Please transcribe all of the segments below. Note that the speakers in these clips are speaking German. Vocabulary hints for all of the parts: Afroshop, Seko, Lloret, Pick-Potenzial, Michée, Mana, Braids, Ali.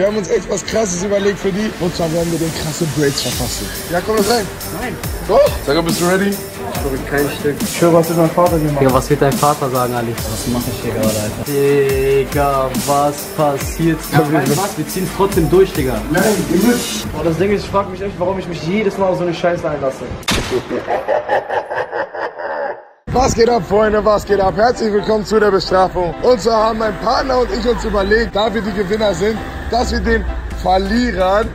Wir haben uns echt was Krasses überlegt für die. Und zwar werden wir den krasse Braids verfassen. Ja, komm, das rein. Nein. Doch. Seko, bist du ready? Ich kein Stück. Ich höre, was wird mein Vater gemacht? Digga, was wird dein Vater sagen, Ali? Was mache ich hier gerade, Alter? Digga, was passiert? Ja, wir ziehen es trotzdem durch, Digga. Nein, ihr müsst. Oh, das Ding ist, ich frage mich echt, warum ich mich jedes Mal auf so eine Scheiße einlasse. Was geht ab, Freunde? Was geht ab? Herzlich willkommen zu der Bestrafung. Und zwar haben mein Partner und ich uns überlegt, da wir die Gewinner sind, dass wir den Verlierern...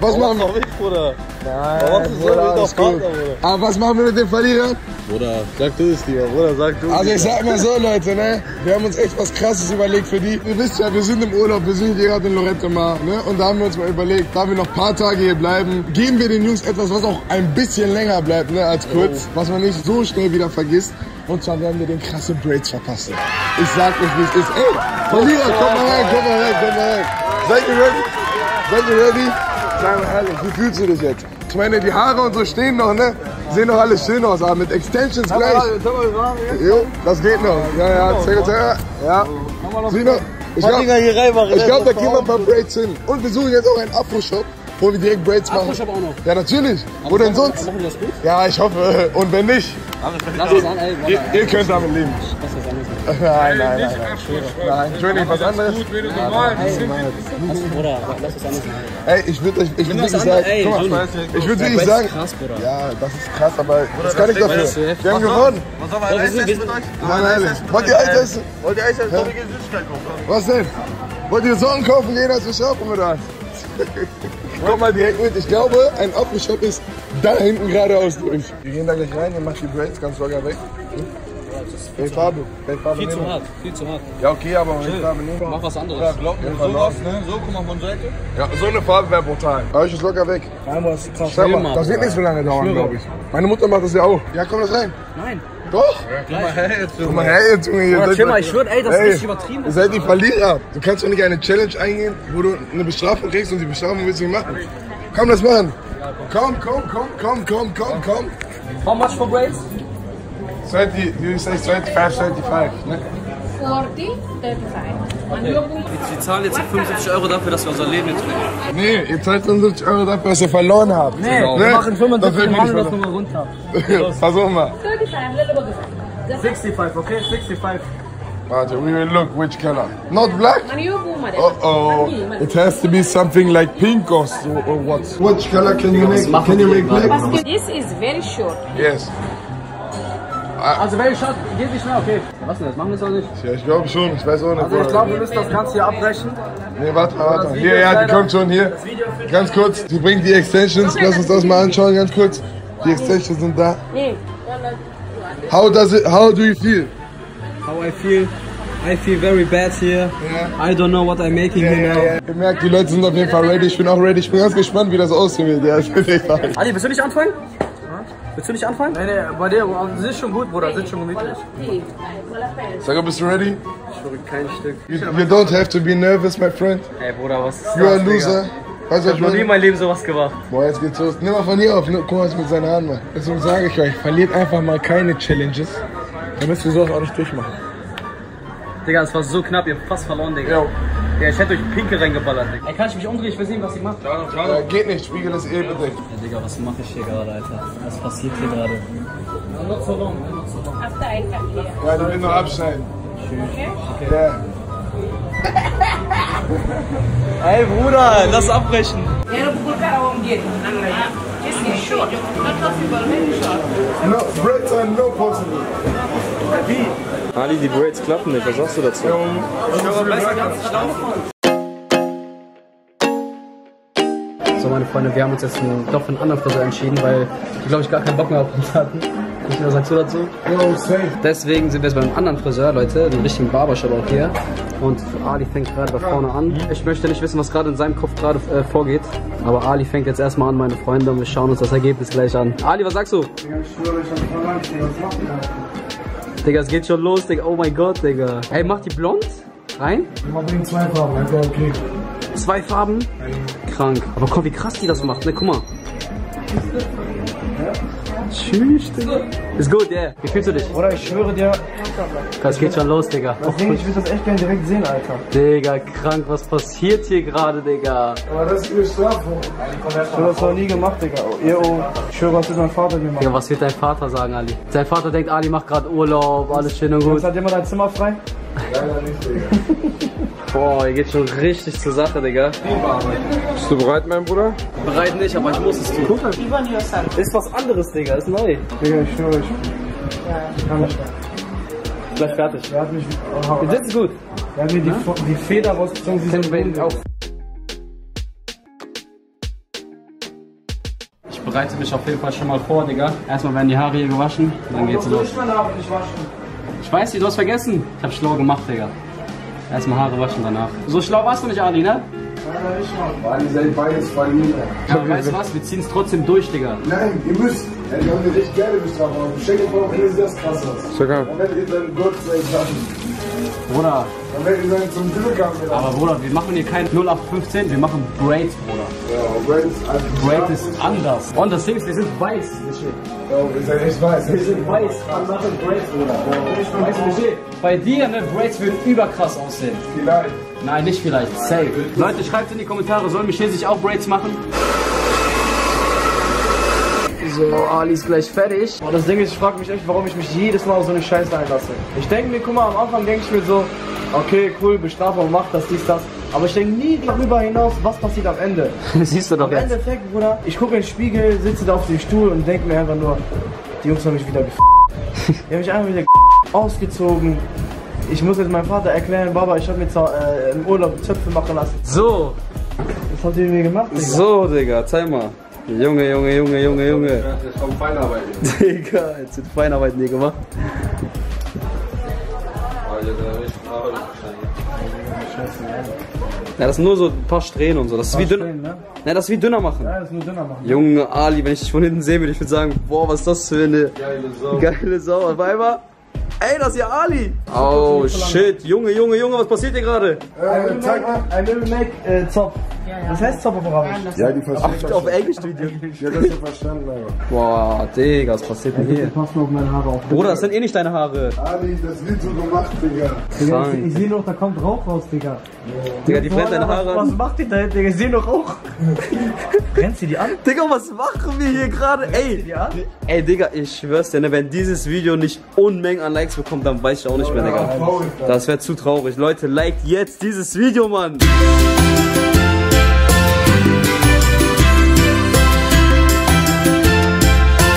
Was machen wir? Weg, Bruder. Nein, Bruder, alles gut. Aber was machen wir mit den Verlierern? Bruder, sag du es dir, Bruder, sag du es. Also ich sag mal so, Leute, ne? Wir haben uns echt was Krasses überlegt für die. Ihr wisst ja, wir sind im Urlaub, wir sind hier gerade in Lloret mal, ne? Und da haben wir uns mal überlegt, da wir noch ein paar Tage hier bleiben, geben wir den Jungs etwas, was auch ein bisschen länger bleibt, ne, als kurz. Oh. Was man nicht so schnell wieder vergisst. Und zwar werden wir den krassen Braids verpassen. Ich sag euch, wie es ist. Ey, Verlierer, komm mal rein, komm mal rein, komm mal rein. Seid ihr ready? Seid ihr ready? Sag mal ehrlich, wie fühlst du dich jetzt? Ich meine, die Haare und so stehen noch, ne? Sehen noch alles schön aus, aber mit Extensions gleich. Jo, das geht noch. Ja, ja, zeig uns her. Ja. Sieh noch. Ich glaube, da gehen wir ein paar Braids hin. Und wir suchen jetzt auch einen Afro-Shop, wo wir direkt Braids machen. Afro-Shop auch noch? Ja, natürlich. Wo denn sonst? Machen wir das gut? Ja, ich hoffe. Und wenn nicht? Lass uns an, ey. Ihr könnt damit leben. Nein. Entschuldigung, was anderes? Bruder, lass uns anders machen. Ey, ich würde wirklich sagen, guck mal, ich würde wirklich sagen, ja, das ist krass, aber das kann ich dafür. Wir haben gewonnen. Was soll man Eis essen mit euch? Nein, nein. Wollt ihr Eis essen? Wollt ihr Eis essen? Wollt ihr Süßigkeit kaufen? Was denn? Wollt ihr Socken kaufen gehen, als wir shoppen oder was? Komm mal direkt mit. Ich glaube, ein Afro-Shop ist da hinten geradeaus durch. Wir gehen da gleich rein, ihr macht die Braids ganz locker weg. Hey Fabio, viel zu hart, viel zu hart. Ja okay, aber mach was anderes. Ja, glaub mir, so was, ne? So, guck mal von Seite. Ja, so eine Farbe wäre brutal. Aber ich ist locker weg. Nein, aber ist krass. Mal, das wird nicht so lange dauern, glaube ich. Meine Mutter macht das ja auch. Ja, komm das rein. Nein. Doch! Ja, guck mal her jetzt, Junge. Guck mal her jetzt, Junge. Chill mal, ich schwör, ey, das ist nicht übertrieben. Ihr seid die Verlierer. Du kannst doch nicht eine Challenge eingehen, wo du eine Bestrafung kriegst und die Bestrafung willst du nicht machen. Komm, das machen. Komm. How much for braids? 20, you say 25, 35, ne? 40, 35. Okay. Wir zahlen jetzt 75 Euro dafür, dass wir unser Leben jetzt verlieren. Nee, ihr zahlt 75 Euro dafür, dass ihr verloren habt. Nee, genau. Wir machen 75 Euro, machen das nochmal runter. Versuch mal. 65, okay? 65. Warte, we will look which color. Not black? Oh. It has to be something like pink or what? Which color can you make? Can you make black? This is very short. Yes. Also wenn ich schaue, geht nicht mehr, okay. Was denn das? Machen wir es auch nicht? Ja, ich glaube schon, ich weiß auch nicht. Also ich glaube, wir müssen das Ganze hier abbrechen. Nee, warte. Hier, ja, die kommt schon hier. Ganz kurz, die bringt die Extensions. Lass uns das mal anschauen, ganz kurz. Die Extensions sind da. How do you feel? How I feel? I feel very bad here. Yeah. I don't know what I'm making here now. Yeah. Ihr merkt, die Leute sind auf jeden Fall ready. Ich bin auch ready. Ich bin ganz gespannt, wie das aussehen wird. Ja, Ali, willst du nicht anfangen? Willst du nicht anfangen? Nein, nee, bei dir, das ist schon gut, Bruder, das ist schon gemütlich. Seko, bist du ready? Ich schwöre, kein Stück. You don't have to be nervous, my friend. Ey, Bruder, was ist das? You are a loser. Weißt du, ich hab noch nie in meinem Leben sowas gemacht. Boah, jetzt geht's los. Nimm mal von hier auf, guck mal, was mit seinen Haaren macht. Deswegen sage ich euch, verliert einfach mal keine Challenges. Dann müsst ihr sowas auch nicht durchmachen. Digga, das war so knapp, ihr habt fast verloren, Digga. Yo. Ja, ich hätte euch Pinke reingeballert, Digga. Ey, kann ich mich umdrehen? Ich will sehen, was sie macht. Ja, geht nicht, spiegel das eh bitte. Ja, Digga, was mache ich hier gerade, Alter? Was passiert hier gerade? Not so long, not so long. Ja, die will nur abschneiden. Schön. Okay. Ja. Ey, Bruder, lass abbrechen. No, braids are no possible. Wie? Ali, die Braids klappen nicht, was sagst du dazu? Ja, so meine Freunde, wir haben uns jetzt doch für einen anderen Friseur entschieden, weil die glaube ich gar keinen Bock mehr auf uns hatten. Was sagst du dazu? Yo, safe. Deswegen sind wir jetzt bei einem anderen Friseur, Leute, dem richtigen Barbershop auch hier. Und Ali fängt gerade da vorne an. Ich möchte nicht wissen, was gerade in seinem Kopf gerade vorgeht. Aber Ali fängt jetzt erstmal an, meine Freunde, und wir schauen uns das Ergebnis gleich an. Ali, was sagst du? Ich schwöre, ich hab verlangt, was macht ihr? Digga, es geht schon los, Digga. Oh mein Gott, Digga. Ey, mach die blond rein. Ich mach eben zwei Farben, einfach okay. Zwei Farben? Krank. Aber guck, wie krass die das macht, ne? Guck mal. Tschüss, Digga. Ist gut, ja. Yeah. Wie fühlst du dich? Oder ich schwöre dir. Das geht schon los, Digga. Das Ding, ich will das echt gerne direkt sehen, Alter. Digga, krank, was passiert hier gerade, Digga? Aber das ist ihr Strafe. Ich hab das noch nie gemacht, Digga. Ich schwöre, was wird mein Vater gemacht? Digga, was wird dein Vater sagen, Ali? Sein Vater denkt, Ali macht gerade Urlaub, alles schön und gut. Jetzt hat jemand ein Zimmer frei? Leider nicht, Digga. Boah, hier geht schon richtig zur Sache, Digga. Bist du bereit, mein Bruder? Bereit nicht, aber ich muss es tun. Guck mal. Ist was anderes, Digga, ist neu. Digga, ich schwöre euch. Ja, kann ich. Gleich fertig. Der hat mich. Oh, der sitzt gut. Der hat mir die Feder rausgezogen. Sie sind auch. Ich bereite mich auf jeden Fall schon mal vor, Digga. Erstmal werden die Haare hier gewaschen, dann geht's los. Ich weiß nicht, du hast vergessen. Ich hab schlau gemacht, Digga. Erstmal Haare waschen danach. So schlau warst du nicht, Ali, ne? Nein, ich schon. Ali, seid beides Familie. Aber weißt du was? Wir ziehen es trotzdem durch, Digga. Nein, ihr müsst. Ja, die haben wir richtig gerne bestraft. Aber Geschenke brauchen, wenn ihr das krass habt. So geil. Dann werdet ihr dann Gott sein lassen. Bruder. Dann werdet ihr dann zum Glück haben. Aber Bruder, wir machen hier kein 0815, wir machen Braids, Bruder. Ja, Braids. Braid ist anders. Und das Ding ist, wir sind weiß, Michée. Ja, wir sind echt weiß. Wir sind weiß. Wir machen Braids, Bruder. Weißt du, Michée? Bei dir, ne, Braids würden überkrass aussehen. Vielleicht. Nein, nicht vielleicht. Safe. Leute, schreibt in die Kommentare, soll Michée sich auch Braids machen? So, Ali ist gleich fertig. Und das Ding ist, ich frage mich echt, warum ich mich jedes Mal auf so eine Scheiße einlasse. Ich denke mir, guck mal, am Anfang denke ich mir so, okay, cool, Bestrafung, macht das, dies, das. Aber ich denke nie darüber hinaus, was passiert am Ende. Siehst du doch jetzt. Im Endeffekt, Bruder, ich gucke in den Spiegel, sitze da auf dem Stuhl und denke mir einfach nur, die Jungs haben mich wieder die haben mich einfach wieder ausgezogen. Ich muss jetzt meinem Vater erklären, Baba, ich habe mir im Urlaub Zöpfe machen lassen. So. Was habt ihr mir gemacht, Digga? So, Digga, zeig mal. Junge, Junge, Junge, Junge, Junge. Jetzt kommt Feinarbeit. Digga, jetzt wird Feinarbeit nie gemacht. Ja, das sind nur so ein paar Strähnen und so. Das ist wie dünner. Ne? Ja, das ist wie dünner machen. Ja, das ist nur dünner machen. Junge, Ali, wenn ich dich von hinten sehen würde, ich würde sagen, boah, was ist das für eine geile Sau. Geile Sau. Weiber. Ey, das ist ja Ali! Oh shit, Junge, Junge, Junge, was passiert hier gerade? Ein Mimimake-Zopf. Das heißt Zopf auf Arabisch. Ja, die verstehen. Auf Englisch, Video. Ja, das ist ja verstanden, leider. Boah, Digga, was passiert denn hier? Bruder, das sind eh nicht deine Haare. Ali, das wird so gemacht, Digga. Ich sehe noch, da kommt Rauch raus, Digga. Digga, die brennt deine Haare an. Was macht die da hinten, Digga? Ich sehe noch Rauch. Brennt sie die an? Digga, was machen wir hier gerade? Ey, Digga, ich schwör's dir, wenn dieses Video nicht Unmengen an Likes bekommt, dann weiß ich auch nicht mehr, Digga. Das wäre zu traurig. Leute, liked jetzt dieses Video, Mann.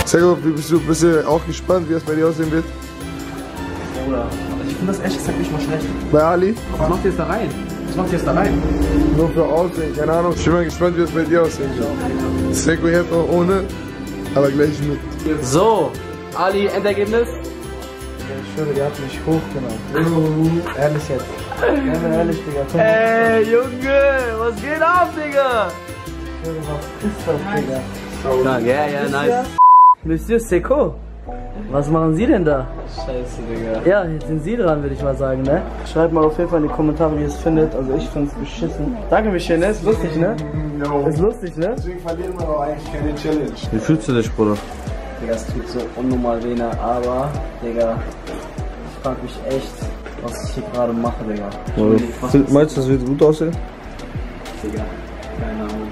Seko, bist du auch gespannt, wie das bei dir aussehen wird? Bruder, ich finde das ehrlich gesagt nicht mal schlecht. Bei Ali? Was macht ihr jetzt da rein? Was macht ihr jetzt da rein? Nur für Aussehen, keine Ahnung. Ich bin mal gespannt, wie das bei dir aussehen wird. Seko jetzt auch ohne, aber gleich mit. So, Ali, Endergebnis? Ich schwöre, der hat mich hochgenommen. Ehrlich jetzt. Ehrlich, Digga. Ey, Junge, was geht ab, Digga? Ich schwöre, was ist das, Digga? Oh, ja, ja, nice. Monsieur Seko, was machen Sie denn da? Scheiße, Digga. Ja, jetzt sind Sie dran, würde ich mal sagen, ne? Schreibt mal auf jeden Fall in die Kommentare, wie ihr es findet. Also, ich find's beschissen. Danke, Michée, ne? Ist lustig, ne? No. Ist lustig, ne? Deswegen verlieren wir doch eigentlich keine Challenge. Wie fühlst du dich, Bruder? Digga, es tut so unnormal weh, aber, Digga, ich frag mich echt, was ich hier gerade mache, Digga. Meinst du, das wird gut aussehen? Digga, keine Ahnung.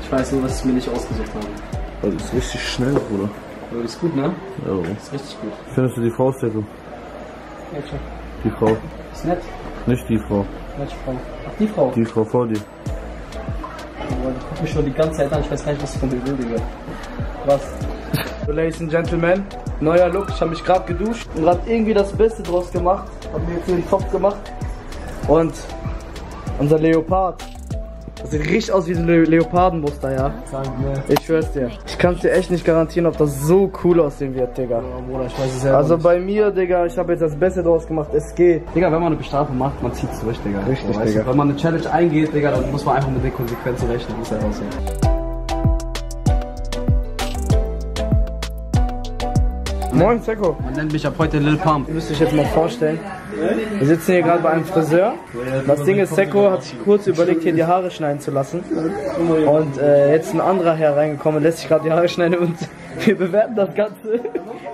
Ich weiß nur, dass ich mir nicht ausgesucht habe. Also, das ist richtig schnell, Bruder. Aber das ist gut, ne? Ja. Das ist richtig gut. Findest du die Frau, Seko? Ja, schon. Die Frau. Ist nett. Nicht die Frau. Welche Frau? Ach, die Frau? Die Frau vor dir. Boah, die guckt mich schon die ganze Zeit an, ich weiß gar nicht, was von dir will, Digga. Was? So, Ladies and Gentlemen, neuer Look, ich habe mich gerade geduscht und habe irgendwie das Beste draus gemacht. Habe mir jetzt den Topf gemacht und unser Leopard. Das sieht richtig aus wie so ein Leopardenmuster, ja? Ich schwör's dir. Ich kann's dir echt nicht garantieren, ob das so cool aussehen wird, Digga. Bruder, ich weiß es selber. Also bei mir, Digga, ich habe jetzt das Beste draus gemacht, es geht. Digga, wenn man eine Bestrafung macht, man zieht's durch, Digga. Richtig, so, Digga. Wenn man eine Challenge eingeht, Digga, dann muss man einfach mit den Konsequenzen rechnen, wie es halt aussieht. Moin, Seko. Man nennt mich ab heute Lil Pump. Müsste ich jetzt mal vorstellen. Wir sitzen hier gerade bei einem Friseur. Das Ding ist, Seko hat sich kurz überlegt, hier die Haare schneiden zu lassen. Und jetzt ein anderer Herr reingekommen, lässt sich gerade die Haare schneiden und Wir bewerten das Ganze.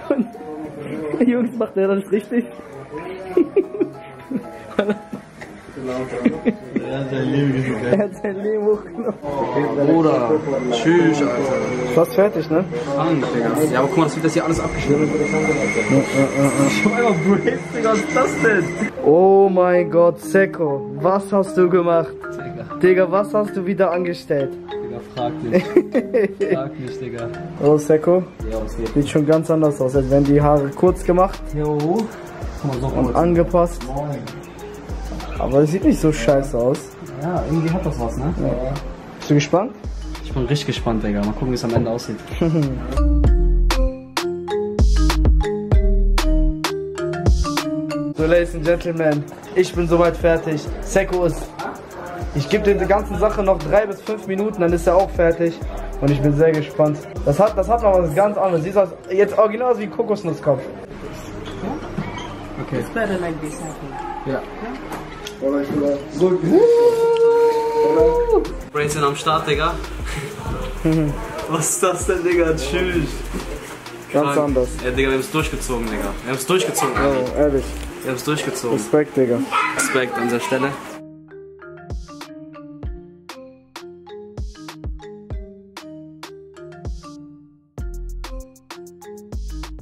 Und Jungs, macht der das richtig? Er hat sein Leben genommen. Er hat sein Leben hochgenommen. Oh, Bruder. Tschüss, Alter. Fast fertig, ne? Krank, Digga. Ja, aber guck mal, das wird das hier alles abgeschnitten. Ich hab einfach Braids, Digga. Was ist das denn? Oh mein Gott, Seko. Was hast du gemacht? Digga, was hast du wieder angestellt? Digga, frag nicht. Frag nicht, Digga. Hallo, Seko. Ja, was geht? Sieht schon ganz anders aus, als wären die Haare kurz gemacht. Jo. Und angepasst. Aber es sieht nicht so scheiße aus. Ja, irgendwie hat das was, ne? Ja. Bist du gespannt? Ich bin richtig gespannt, Digga. Mal gucken, wie es am Ende aussieht. So, Ladies and Gentlemen, ich bin soweit fertig. Seko ist... Ich gebe der ganzen Sache noch 3 bis 5 Minuten, dann ist er auch fertig. Und ich bin sehr gespannt. Das hat noch was ganz anderes. Sieht jetzt original aus wie ein Kokosnusskopf. Okay. It's better like this, I think. Ja. Oder ich bin da so. Brains sind am Start, Digga. Was ist das denn, Digga? Tschüss. Ganz anders. Ja, Digga, wir haben es durchgezogen, Digga. Wir haben es durchgezogen, Ali. Oh, ehrlich. Wir haben es durchgezogen. Respekt, Digga. Respekt an dieser Stelle.